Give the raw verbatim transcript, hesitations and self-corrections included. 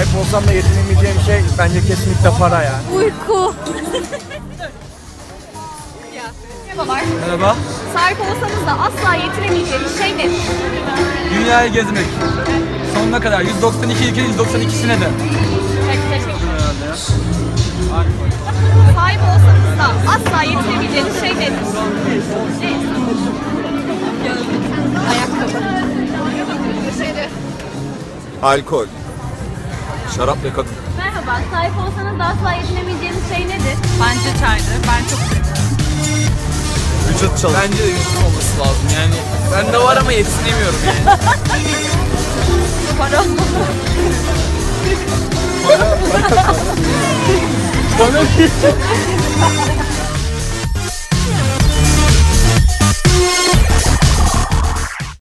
sahip olsam da yetinemeyeceğim şey bence kesinlikle para yani. Uyku. Merhabalar. Merhaba. Sahip olsanız da asla yetinemeyeceğiniz şey nedir? Dünyayı gezmek. Sonuna kadar. yüz doksan iki ülke yüz doksan ikisine de. Peki, teşekkür ederim. Sahip olsanız da asla yetinemeyeceğiniz şey nedir? Ne? Ayakkabı. Alkol. Şarap ve kadın. Merhaba. Sahip olsanız da asla yetinemeyeceğiniz şey nedir? Bence çaydır. Ben çok seviyorum. Vücut çalış. Bence de vücut olması lazım yani. Ben de var ama yetinemiyorum yani. Para. Para. Para. Para.